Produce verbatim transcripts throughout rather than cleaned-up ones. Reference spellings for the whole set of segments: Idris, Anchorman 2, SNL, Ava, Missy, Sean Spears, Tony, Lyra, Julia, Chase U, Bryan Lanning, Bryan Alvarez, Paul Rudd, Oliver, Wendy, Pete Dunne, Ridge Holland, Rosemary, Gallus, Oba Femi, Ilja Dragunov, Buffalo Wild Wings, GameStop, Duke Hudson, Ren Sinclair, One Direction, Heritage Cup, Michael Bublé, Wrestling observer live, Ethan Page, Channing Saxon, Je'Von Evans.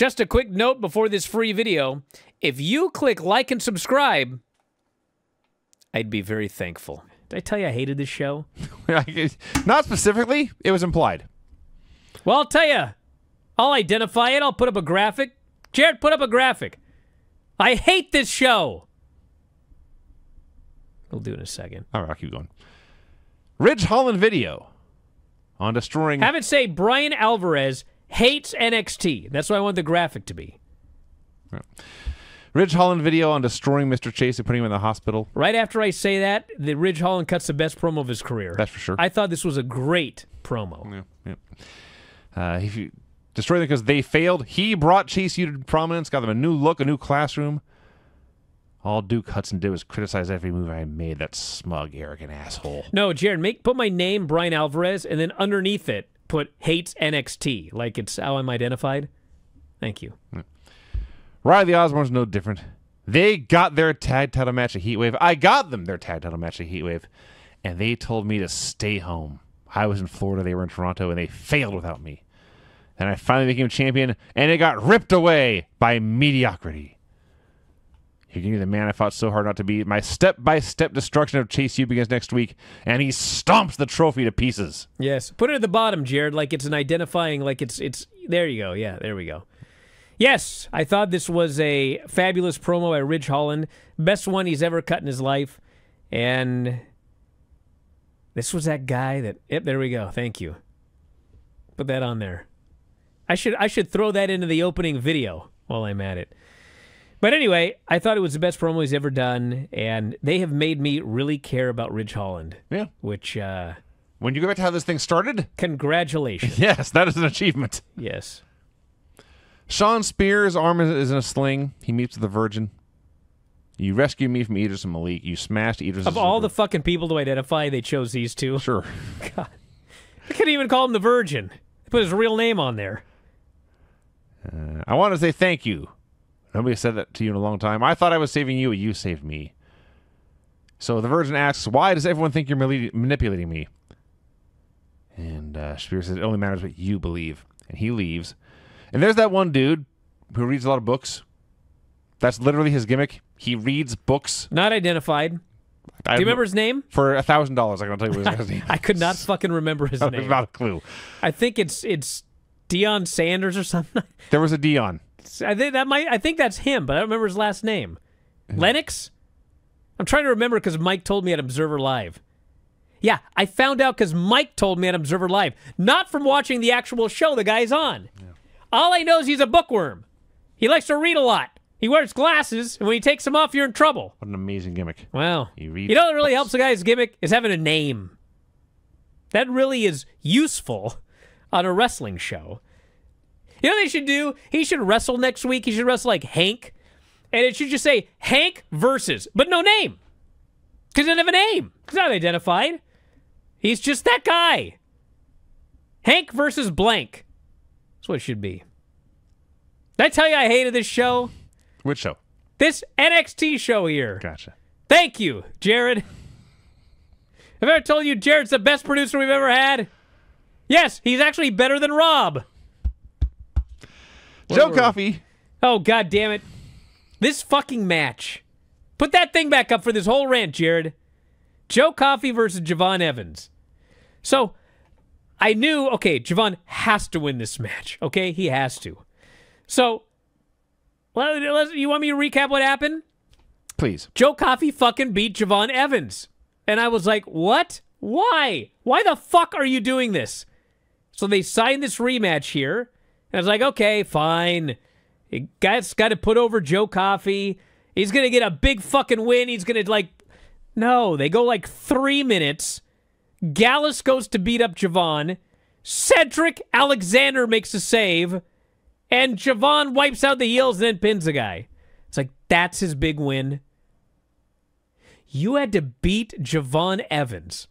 Just a quick note before this free video. If you click like and subscribe, I'd be very thankful. Did I tell you I hated this show? Not specifically. It was implied. Well, I'll tell you. I'll identify it. I'll put up a graphic. Jared, put up a graphic. I hate this show. We'll do it in a second. All right, I'll keep going. Ridge Holland video on destroying... Have it say Bryan Alvarez hates N X T. That's what I want the graphic to be. Right. Ridge Holland video on destroying Mister Chase and putting him in the hospital. Right after I say that, the Ridge Holland cuts the best promo of his career. That's for sure. I thought this was a great promo. Yeah, yeah. Uh, if you destroy them because they failed. He brought Chase U to prominence, got them a new look, a new classroom. All Duke Hudson did was criticize every move I made. That smug, arrogant asshole. No, Jared, make put my name, Bryan Alvarez, and then underneath it, put hates N X T, like it's how I'm identified. Thank you. Yeah. Right, the Osborns no different. They got their tag title match at Heat Wave. I got them their tag title match at Heat Wave, and they told me to stay home. I was in Florida, they were in Toronto, and they failed without me. And I finally became champion, and it got ripped away by mediocrity. You're gonna be the man I fought so hard not to be. My step-by-step destruction of Chase U begins next week, and he stomps the trophy to pieces. Yes, put it at the bottom, Jared, like it's an identifying, like it's it's. There you go. Yeah, there we go. Yes, I thought this was a fabulous promo by Ridge Holland, best one he's ever cut in his life, and this was that guy that. Yep, there we go. Thank you. Put that on there. I should, I should throw that into the opening video while I'm at it. But anyway, I thought it was the best promo he's ever done, and they have made me really care about Ridge Holland. Yeah. Which, uh... when you go back to how this thing started? Congratulations. Yes, that is an achievement. Yes. Sean Spears' arm is in a sling. He meets the Virgin. You rescued me from Ederson Malik. You smashed Idris. Of all the fucking people to identify, they chose these two. Sure. God. I couldn't even call him the Virgin. They put his real name on there. Uh, I want to say thank you. Nobody said that to you in a long time. I thought I was saving you, but you saved me. So the Virgin asks, why does everyone think you're manipulating me? And uh, Spears says, it only matters what you believe. And he leaves. And there's that one dude who reads a lot of books. That's literally his gimmick. He reads books. Not identified. I Do you remember his name? For a thousand dollars, I can tell you what his name is. I could not fucking remember his name. Not a clue. I think it's... it's Deion Sanders or something. There was a Deion. I think that might. I think that's him, but I don't remember his last name. Lennox. I'm trying to remember because Mike told me at Observer Live. Yeah, I found out because Mike told me at Observer Live, not from watching the actual show the guy's on. Yeah. All I know is he's a bookworm. He likes to read a lot. He wears glasses, and when he takes them off, you're in trouble. What an amazing gimmick! Wow. He reads. You know what really helps a guy's gimmick is having a name. That really is useful. On a wrestling show. You know what they should do? He should wrestle next week. He should wrestle like Hank. And it should just say Hank versus, but no name. Because he doesn't have a name. He's not identified. He's just that guy. Hank versus blank. That's what it should be. Did I tell you I hated this show? Which show? This N X T show here. Gotcha. Thank you, Jared. Have I ever told you Jared's the best producer we've ever had? Yes, he's actually better than Rob. Joe Whatever. Coffey. Oh, God damn it. This fucking match. Put that thing back up for this whole rant, Jared. Joe Coffey versus Je'Von Evans. So, I knew, okay, Je'Von has to win this match, okay? He has to. So, you want me to recap what happened? Please. Joe Coffey fucking beat Je'Von Evans. And I was like, what? Why? Why the fuck are you doing this? So they signed this rematch here, and I was like, okay, fine. Guy's got to put over Joe Coffey. He's going to get a big fucking win. He's going to, like... No, they go, like, three minutes. Gallus goes to beat up Je'Von. Cedric Alexander makes a save, and Je'Von wipes out the heels and then pins the guy. It's like, that's his big win. You had to beat Je'Von Evans.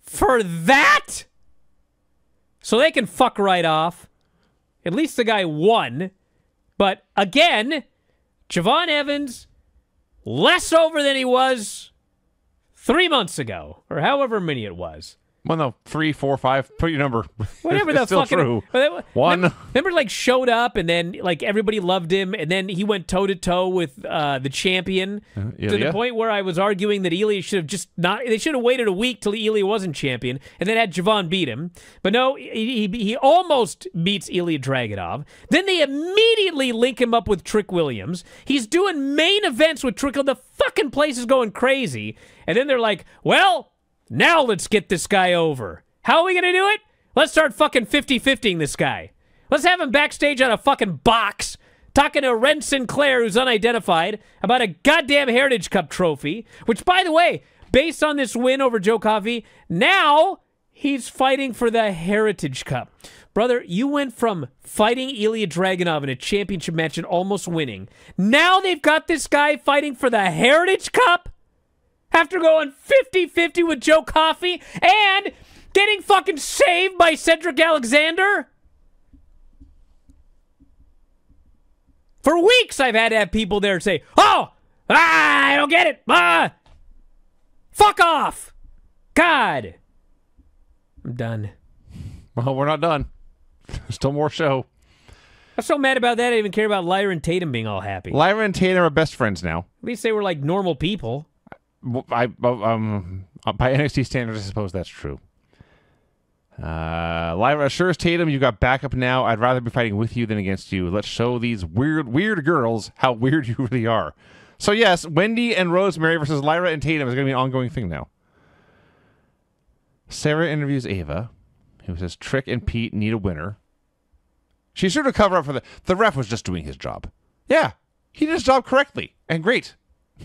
For that? So they can fuck right off. At least the guy won. But again, Je'Von Evans, less over than he was three months ago, or however many it was. Well, no, three, four, five. Put your number. Whatever the still fucking, true. Remember, One. Remember, like, showed up, and then, like, everybody loved him, and then he went toe-to-toe with uh, the champion uh, to the point where I was arguing that Ilja should have just not... They should have waited a week till Ilja wasn't champion, and then had Je'Von beat him. But no, he, he, he almost beats Ilja Dragunov. Then they immediately link him up with Trick Williams. He's doing main events with Trick. The fucking place is going crazy. And then they're like, well... Now let's get this guy over. How are we going to do it? Let's start fucking fifty fiftying this guy. Let's have him backstage on a fucking box talking to Ren Sinclair, who's unidentified, about a goddamn Heritage Cup trophy, which, by the way, based on this win over Joe Coffey, now he's fighting for the Heritage Cup. Brother, you went from fighting Ilja Dragunov in a championship match and almost winning. Now they've got this guy fighting for the Heritage Cup? After going fifty fifty with Joe Coffey and getting fucking saved by Cedric Alexander? For weeks, I've had to have people there say, oh, ah, I don't get it. Ah, fuck off. God. I'm done. Well, we're not done. Still more show. I'm so mad about that, I didn't even care about Lyra and Tatum being all happy. Lyra and Tatum are best friends now. At least they were like normal people. I, um, by N X T standards, I suppose that's true. Uh, Lyra assures Tatum, you've got backup now. I'd rather be fighting with you than against you. Let's show these weird, weird girls how weird you really are. So yes, Wendy and Rosemary versus Lyra and Tatum is going to be an ongoing thing now. Sarah interviews Ava, who says Trick and Pete need a winner. She's sure to cover up for the... The ref was just doing his job. Yeah, he did his job correctly and great.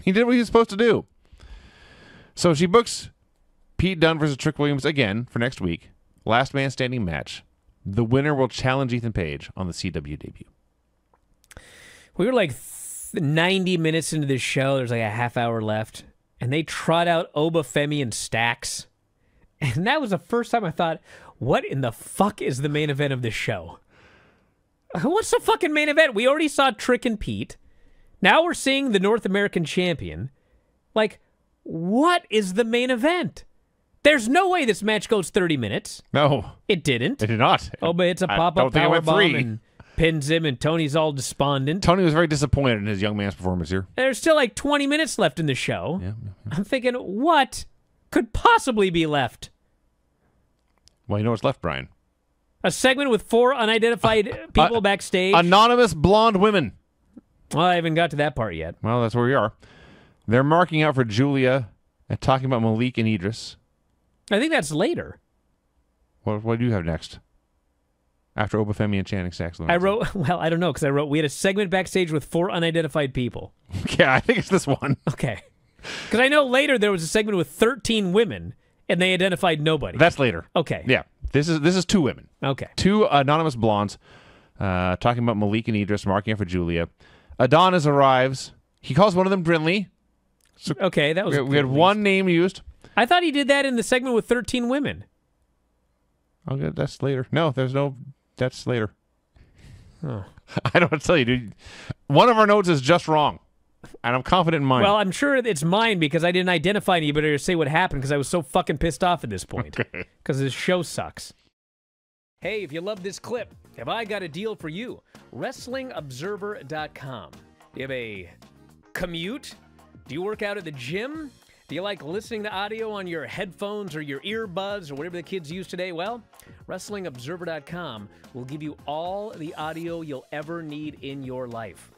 He did what he was supposed to do. So she books Pete Dunne versus Trick Williams again for next week. Last man standing match. The winner will challenge Ethan Page on the C W debut. We were like ninety minutes into this show. There's like a half hour left. And they trot out Oba Femi and Stax. And that was the first time I thought, what in the fuck is the main event of this show? What's the fucking main event? We already saw Trick and Pete. Now we're seeing the North American champion. Like... What is the main event? There's no way this match goes thirty minutes. No. It didn't. It did not. Oh, but it's a pop-up powerbomb and pins him, and Tony's all despondent. Tony was very disappointed in his young man's performance here. And there's still like twenty minutes left in the show. Yeah, yeah, yeah. I'm thinking, what could possibly be left? Well, you know what's left, Brian. A segment with four unidentified uh, people uh, backstage. Anonymous blonde women. Well, I haven't got to that part yet. Well, that's where we are. They're marking out for Julia and talking about Malik and Idris. I think that's later. What, what do you have next? After Oba Femi and Channing Saxon. I wrote, well, I don't know, because I wrote, we had a segment backstage with four unidentified people. Yeah, I think it's this one. Okay. Because I know later there was a segment with thirteen women, and they identified nobody. That's later. Okay. Yeah. This is this is two women. Okay. Two anonymous blondes uh, talking about Malik and Idris, marking out for Julia. Adonis arrives. He calls one of them Brinley. So okay, that was... We had one name used. I thought he did that in the segment with thirteen women. Okay, that's later. No, there's no... That's later. Huh. I don't want to tell you, dude. One of our notes is just wrong. And I'm confident in mine. Well, I'm sure it's mine because I didn't identify anybody or say what happened because I was so fucking pissed off at this point. Because this show sucks. Hey, if you love this clip, have I got a deal for you? Wrestling Observer dot com. You have a commute? Do you work out at the gym? Do you like listening to audio on your headphones or your earbuds or whatever the kids use today? Well, Wrestling Observer dot com will give you all the audio you'll ever need in your life.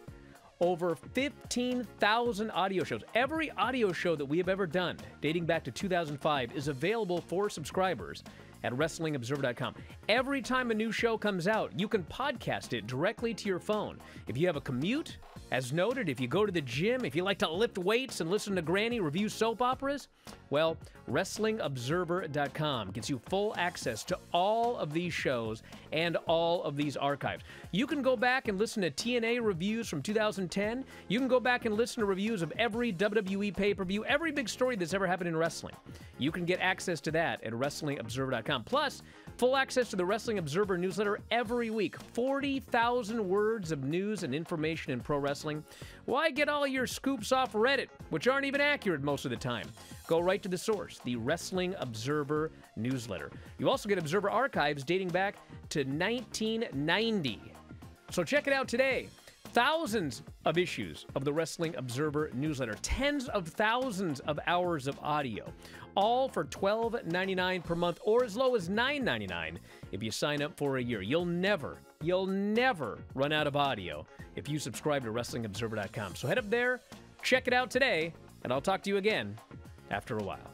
Over fifteen thousand audio shows. Every audio show that we have ever done, dating back to two thousand five, is available for subscribers at Wrestling Observer dot com. Every time a new show comes out, you can podcast it directly to your phone. If you have a commute, as noted, if you go to the gym, if you like to lift weights and listen to Granny review soap operas, well, Wrestling Observer dot com gets you full access to all of these shows and all of these archives. You can go back and listen to T N A reviews from two thousand ten. You can go back and listen to reviews of every W W E pay-per-view, every big story that's ever happened in wrestling. You can get access to that at Wrestling Observer dot com. Plus, Full access to the Wrestling Observer newsletter every week. forty thousand words of news and information in pro wrestling. Why get all your scoops off Reddit, which aren't even accurate most of the time? Go right to the source, the Wrestling Observer newsletter. You also get Observer archives dating back to nineteen ninety. So check it out today. Thousands of issues of the Wrestling Observer newsletter, tens of thousands of hours of audio, all for twelve ninety-nine per month or as low as nine ninety-nine if you sign up for a year. You'll never, you'll never run out of audio if you subscribe to Wrestling Observer dot com. So head up there, check it out today, and I'll talk to you again after a while.